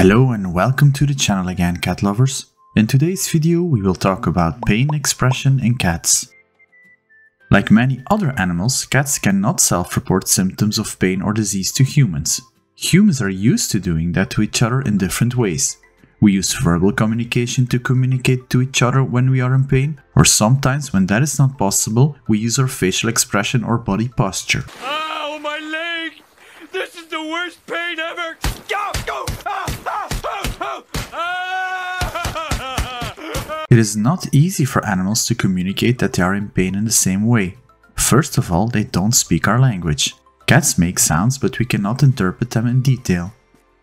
Hello and welcome to the channel again, cat lovers. In today's video we will talk about pain expression in cats. Like many other animals, cats cannot self-report symptoms of pain or disease to humans. Humans are used to doing that to each other in different ways. We use verbal communication to communicate to each other when we are in pain, or sometimes when that is not possible, we use our facial expression or body posture. Ow, my leg! This is the worst pain ever! It is not easy for animals to communicate that they are in pain in the same way. First of all, they don't speak our language. Cats make sounds, but we cannot interpret them in detail.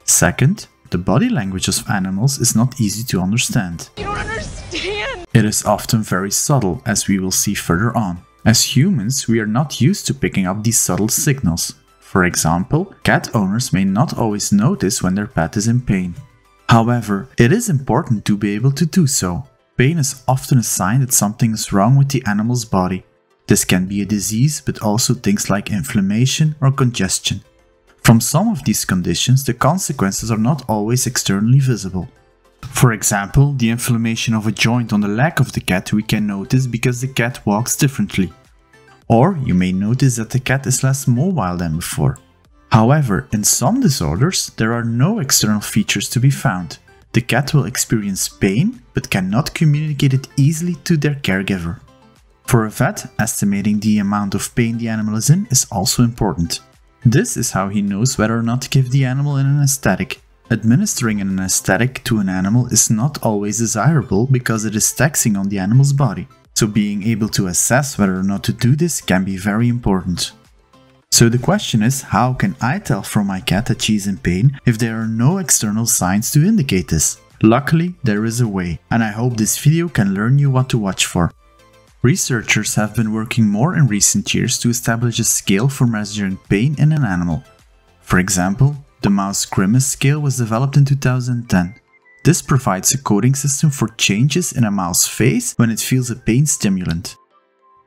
Second, the body language of animals is not easy to understand. You don't understand! It is often very subtle, as we will see further on. As humans, we are not used to picking up these subtle signals. For example, cat owners may not always notice when their pet is in pain. However, it is important to be able to do so. Pain is often a sign that something is wrong with the animal's body. This can be a disease, but also things like inflammation or congestion. From some of these conditions, the consequences are not always externally visible. For example, the inflammation of a joint on the leg of the cat we can notice because the cat walks differently. Or you may notice that the cat is less mobile than before. However, in some disorders, there are no external features to be found. The cat will experience pain, but cannot communicate it easily to their caregiver. For a vet, estimating the amount of pain the animal is in is also important. This is how he knows whether or not to give the animal an anesthetic. Administering an anesthetic to an animal is not always desirable because it is taxing on the animal's body. So being able to assess whether or not to do this can be very important. So the question is, how can I tell from my cat that she is in pain if there are no external signs to indicate this? Luckily, there is a way, and I hope this video can learn you what to watch for. Researchers have been working more in recent years to establish a scale for measuring pain in an animal. For example, the mouse grimace scale was developed in 2010. This provides a coding system for changes in a mouse's face when it feels a pain stimulant.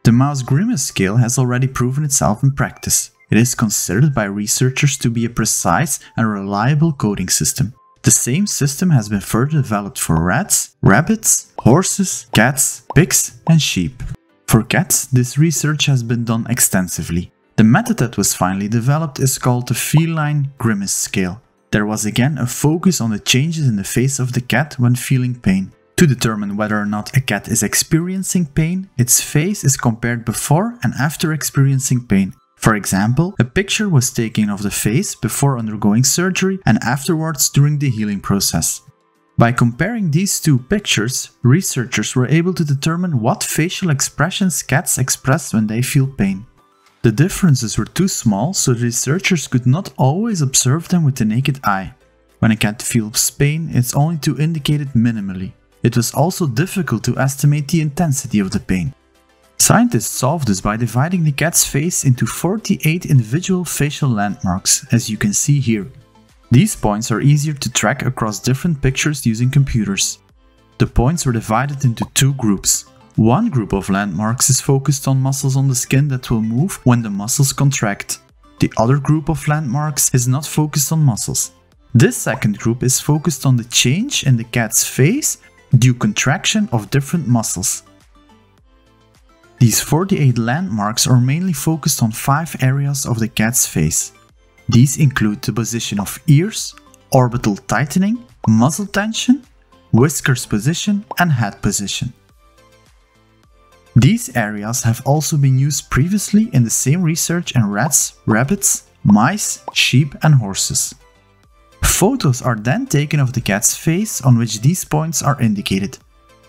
The mouse grimace scale has already proven itself in practice. It is considered by researchers to be a precise and reliable coding system. The same system has been further developed for rats, rabbits, horses, cats, pigs, and sheep. For cats, this research has been done extensively. The method that was finally developed is called the Feline Grimace Scale. There was again a focus on the changes in the face of the cat when feeling pain. To determine whether or not a cat is experiencing pain, its face is compared before and after experiencing pain. For example, a picture was taken of the face before undergoing surgery and afterwards during the healing process. By comparing these two pictures, researchers were able to determine what facial expressions cats express when they feel pain. The differences were too small, so the researchers could not always observe them with the naked eye. When a cat feels pain, it's only to indicate it minimally. It was also difficult to estimate the intensity of the pain. Scientists solved this by dividing the cat's face into 48 individual facial landmarks, as you can see here. These points are easier to track across different pictures using computers. The points were divided into two groups. One group of landmarks is focused on muscles on the skin that will move when the muscles contract. The other group of landmarks is not focused on muscles. This second group is focused on the change in the cat's face due to contraction of different muscles. These 48 landmarks are mainly focused on 5 areas of the cat's face. These include the position of ears, orbital tightening, muzzle tension, whiskers position, and head position. These areas have also been used previously in the same research in rats, rabbits, mice, sheep, and horses. Photos are then taken of the cat's face on which these points are indicated.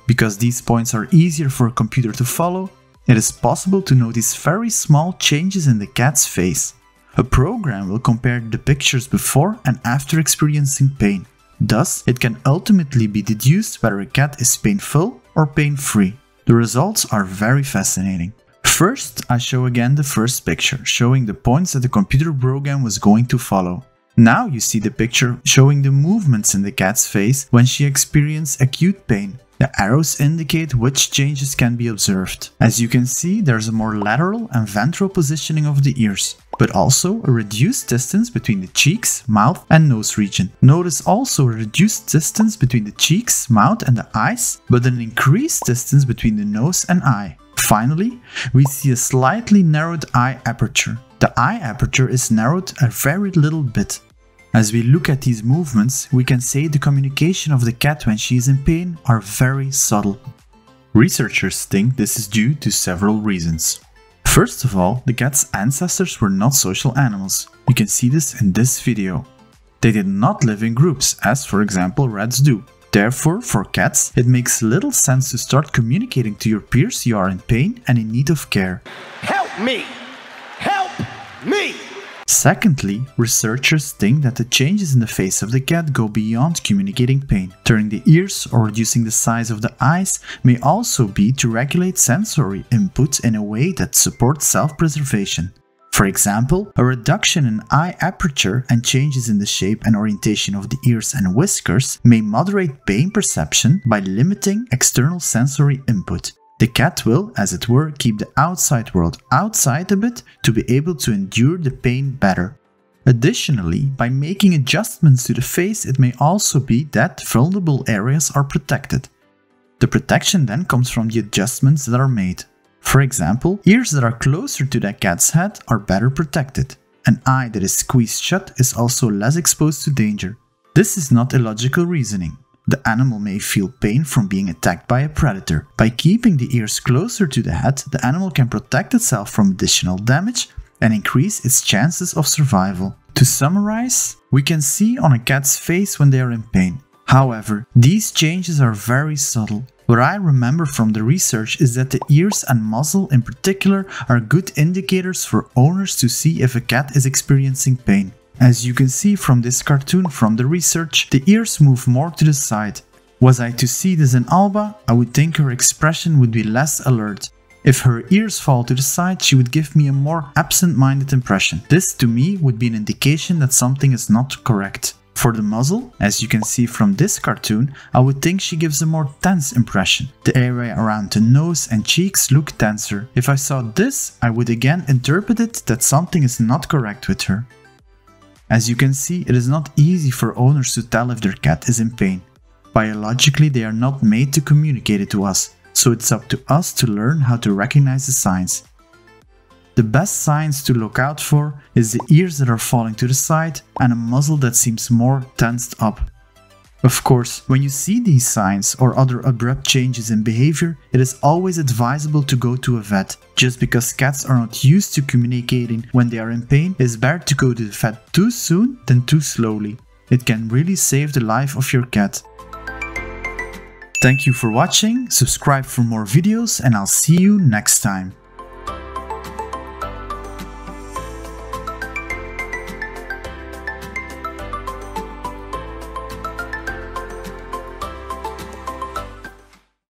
Because these points are easier for a computer to follow, it is possible to notice very small changes in the cat's face. A program will compare the pictures before and after experiencing pain. Thus, it can ultimately be deduced whether a cat is painful or pain-free. The results are very fascinating. First, I show again the first picture, showing the points that the computer program was going to follow. Now you see the picture showing the movements in the cat's face when she experiences acute pain. The arrows indicate which changes can be observed. As you can see, there's a more lateral and ventral positioning of the ears, but also a reduced distance between the cheeks, mouth and nose region. Notice also a reduced distance between the cheeks, mouth and the eyes, but an increased distance between the nose and eye. Finally, we see a slightly narrowed eye aperture. The eye aperture is narrowed a very little bit. As we look at these movements, we can say the communication of the cat when she is in pain are very subtle. Researchers think this is due to several reasons. First of all, the cat's ancestors were not social animals. You can see this in this video. They did not live in groups, as for example rats do. Therefore, for cats, it makes little sense to start communicating to your peers you are in pain and in need of care. Help me! Help me! Secondly, researchers think that the changes in the face of the cat go beyond communicating pain. Turning the ears or reducing the size of the eyes may also be to regulate sensory input in a way that supports self-preservation. For example, a reduction in eye aperture and changes in the shape and orientation of the ears and whiskers may moderate pain perception by limiting external sensory input. The cat will, as it were, keep the outside world outside a bit to be able to endure the pain better. Additionally, by making adjustments to the face, it may also be that vulnerable areas are protected. The protection then comes from the adjustments that are made. For example, ears that are closer to the cat's head are better protected. An eye that is squeezed shut is also less exposed to danger. This is not illogical reasoning. The animal may feel pain from being attacked by a predator. By keeping the ears closer to the head, the animal can protect itself from additional damage and increase its chances of survival. To summarize, we can see on a cat's face when they are in pain. However, these changes are very subtle. What I remember from the research is that the ears and muzzle in particular are good indicators for owners to see if a cat is experiencing pain. As you can see from this cartoon from the research, the ears move more to the side. Was I to see this in Alba, I would think her expression would be less alert. If her ears fall to the side, she would give me a more absent-minded impression. This to me would be an indication that something is not correct. For the muzzle, as you can see from this cartoon, I would think she gives a more tense impression. The area around the nose and cheeks look tenser. If I saw this, I would again interpret it that something is not correct with her. As you can see, it is not easy for owners to tell if their cat is in pain. Biologically, they are not made to communicate it to us, so it's up to us to learn how to recognize the signs. The best signs to look out for is the ears that are falling to the side and a muzzle that seems more tensed up. Of course, when you see these signs or other abrupt changes in behavior, it is always advisable to go to a vet. Just because cats are not used to communicating when they are in pain, it is better to go to the vet too soon than too slowly. It can really save the life of your cat. Thank you for watching, subscribe for more videos, and I'll see you next time.